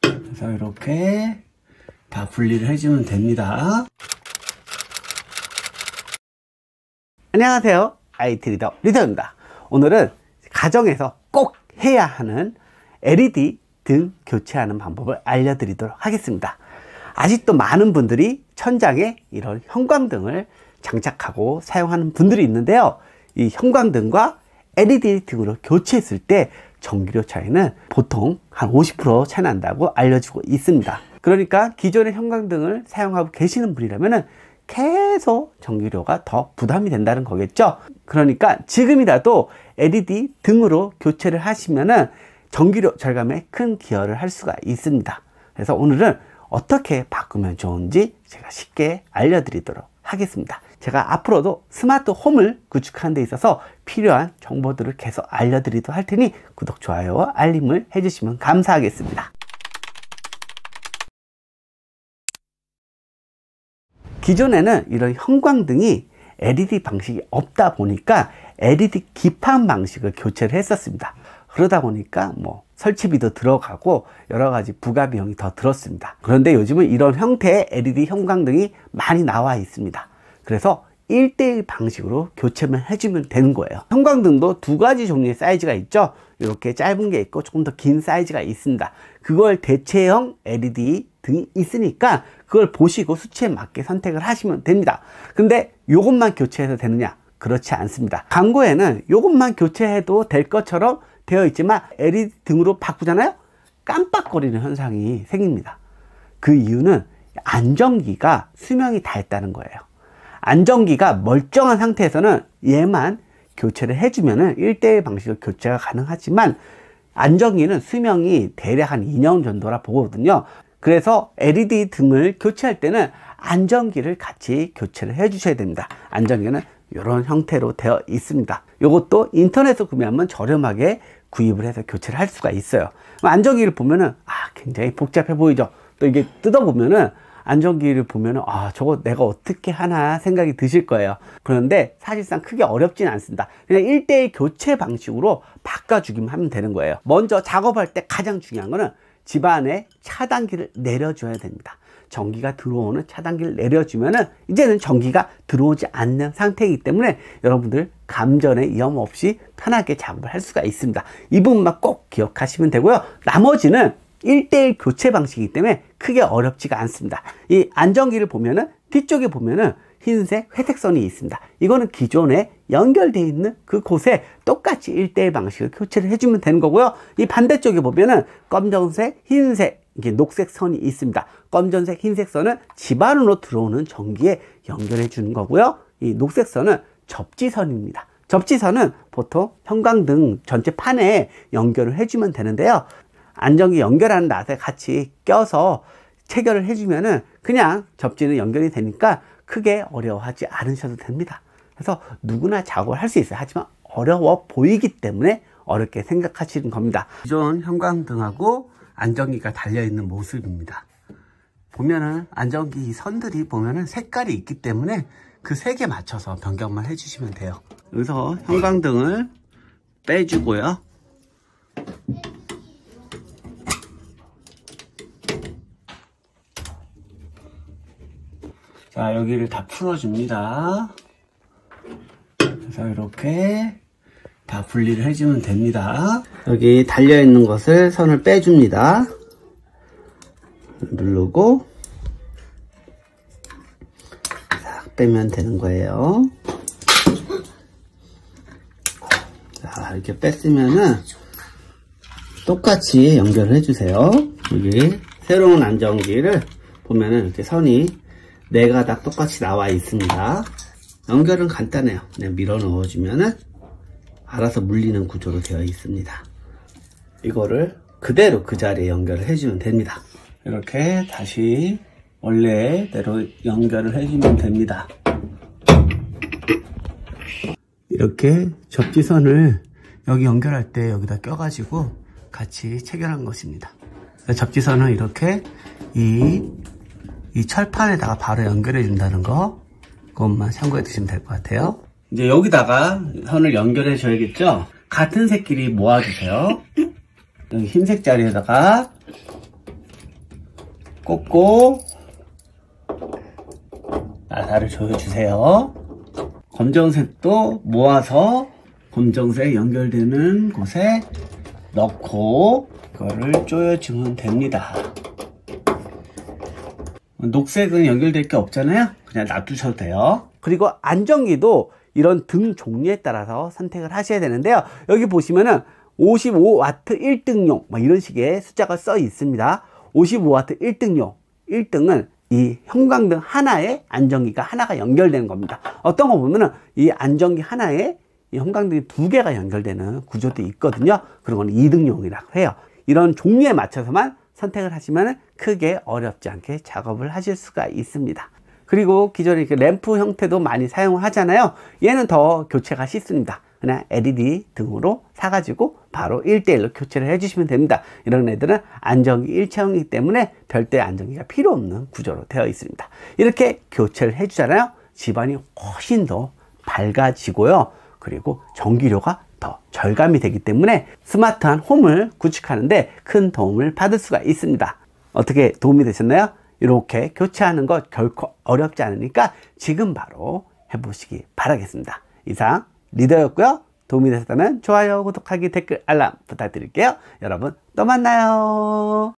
그래서 이렇게 다 분리를 해주면 됩니다. 안녕하세요, IT리더 리더입니다. 오늘은 가정에서 꼭 해야 하는 LED 등 교체하는 방법을 알려드리도록 하겠습니다. 아직도 많은 분들이 천장에 이런 형광등을 장착하고 사용하는 분들이 있는데요, 이 형광등과 LED 등으로 교체했을 때 전기료 차이는 보통 한 50% 차이 난다고 알려주고 있습니다. 그러니까 기존의 형광등을 사용하고 계시는 분이라면 계속 전기료가 더 부담이 된다는 거겠죠. 그러니까 지금이라도 LED 등으로 교체를 하시면 전기료 절감에 큰 기여를 할 수가 있습니다. 그래서 오늘은 어떻게 바꾸면 좋은지 제가 쉽게 알려드리도록 하겠습니다. 제가 앞으로도 스마트 홈을 구축하는 데 있어서 필요한 정보들을 계속 알려드리도록 할 테니 구독, 좋아요와 알림을 해주시면 감사하겠습니다. 기존에는 이런 형광등이 LED 방식이 없다 보니까 LED 기판 방식을 교체를 했었습니다. 그러다 보니까 뭐 설치비도 들어가고 여러 가지 부가 비용이 더 들었습니다. 그런데 요즘은 이런 형태의 LED 형광등이 많이 나와 있습니다. 그래서 1:1 방식으로 교체만 해주면 되는 거예요. 형광등도 두 가지 종류의 사이즈가 있죠. 이렇게 짧은 게 있고 조금 더 긴 사이즈가 있습니다. 그걸 대체형 LED 등이 있으니까 그걸 보시고 수치에 맞게 선택을 하시면 됩니다. 근데 이것만 교체해서 되느냐? 그렇지 않습니다. 광고에는 이것만 교체해도 될 것처럼 되어 있지만 LED 등으로 바꾸잖아요? 깜빡거리는 현상이 생깁니다. 그 이유는 안전기가 수명이 다 했다는 거예요. 안전기가 멀쩡한 상태에서는 얘만 교체를 해주면 1:1 방식으로 교체가 가능하지만 안전기는 수명이 대략 한 2년 정도라 보거든요. 그래서 LED 등을 교체할 때는 안전기를 같이 교체를 해 주셔야 됩니다. 안전기는 이런 형태로 되어 있습니다. 이것도 인터넷에서 구매하면 저렴하게 구입을 해서 교체를 할 수가 있어요. 안전기를 보면은 굉장히 복잡해 보이죠. 또 이게 뜯어보면은 안전기를 보면은 저거 내가 어떻게 하나 생각이 드실 거예요. 그런데 사실상 크게 어렵진 않습니다. 그냥 1:1 교체 방식으로 바꿔주기만 하면 되는 거예요. 먼저 작업할 때 가장 중요한 거는 집안에 차단기를 내려줘야 됩니다. 전기가 들어오는 차단기를 내려주면은 이제는 전기가 들어오지 않는 상태이기 때문에 여러분들 감전에 위험 없이 편하게 작업을 할 수가 있습니다. 이 부분만 꼭 기억하시면 되고요. 나머지는 1:1 교체 방식이기 때문에 크게 어렵지가 않습니다. 이 안전기를 보면은 뒤쪽에 보면은 흰색, 회색선이 있습니다. 이거는 기존에 연결되어 있는 그곳에 똑같이 1:1 방식으로 교체를 해주면 되는 거고요. 이 반대쪽에 보면은 검정색, 흰색, 이게 녹색 선이 있습니다. 검정색, 흰색 선은 집안으로 들어오는 전기에 연결해 주는 거고요. 이 녹색 선은 접지선입니다. 접지선은 보통 형광등 전체 판에 연결을 해주면 되는데요. 안전기 연결하는 낫에 같이 껴서 체결을 해주면은 그냥 접지는 연결이 되니까 크게 어려워하지 않으셔도 됩니다. 그래서 누구나 작업을 할 수 있어요. 하지만 어려워 보이기 때문에 어렵게 생각하시는 겁니다. 기존 형광등하고 안전기가 달려있는 모습입니다. 보면은 안전기 선들이 보면은 색깔이 있기 때문에 그 색에 맞춰서 변경만 해주시면 돼요. 여기서 형광등을 빼주고요. 자, 여기를 다 풀어줍니다. 그래서 이렇게 다 분리를 해주면 됩니다. 여기 달려있는 것을 선을 빼줍니다. 누르고 싹 빼면 되는 거예요. 자, 이렇게 뺐으면은 똑같이 연결을 해주세요. 여기 새로운 안전기를 보면은 이렇게 선이 4가닥 똑같이 나와 있습니다. 연결은 간단해요. 그냥 밀어 넣어주면은 알아서 물리는 구조로 되어 있습니다. 이거를 그대로 그 자리에 연결을 해주면 됩니다. 이렇게 다시 원래대로 연결을 해주면 됩니다. 이렇게 접지선을 여기 연결할 때 여기다 껴가지고 같이 체결한 것입니다. 접지선은 이렇게 이 철판에다가 바로 연결해 준다는 거, 그것만 참고해 두시면 될 것 같아요. 이제 여기다가 선을 연결해 줘야겠죠. 같은 색끼리 모아주세요. 여기 흰색 자리에다가 꽂고 나사를 조여주세요. 검정색도 모아서 검정색 연결되는 곳에 넣고 그거를 조여주면 됩니다. 녹색은 연결될 게 없잖아요. 그냥 놔두셔도 돼요. 그리고 안전기도 이런 등 종류에 따라서 선택을 하셔야 되는데요. 여기 보시면은 55W 1등용 뭐 이런 식의 숫자가 써 있습니다. 55W 1등용 1등은 이 형광등 하나에 안전기가 하나가 연결되는 겁니다. 어떤 거 보면은 이 안전기 하나에 이 형광등이 두 개가 연결되는 구조도 있거든요. 그런 건 2등용이라고 해요. 이런 종류에 맞춰서만 선택을 하시면 크게 어렵지 않게 작업을 하실 수가 있습니다. 그리고 기존에 이렇게 램프 형태도 많이 사용을 하잖아요. 얘는 더 교체가 쉽습니다. 그냥 LED 등으로 사가지고 바로 1:1로 교체를 해주시면 됩니다. 이런 애들은 안전기 일체형이기 때문에 별도의 안전기가 필요 없는 구조로 되어 있습니다. 이렇게 교체를 해주잖아요. 집안이 훨씬 더 밝아지고요. 그리고 전기료가 더 절감이 되기 때문에 스마트한 홈을 구축하는데 큰 도움을 받을 수가 있습니다. 어떻게 도움이 되셨나요? 이렇게 교체하는 것 결코 어렵지 않으니까 지금 바로 해보시기 바라겠습니다. 이상 리더였고요. 도움이 되셨다면 좋아요, 구독하기, 댓글, 알람 부탁드릴게요. 여러분 또 만나요.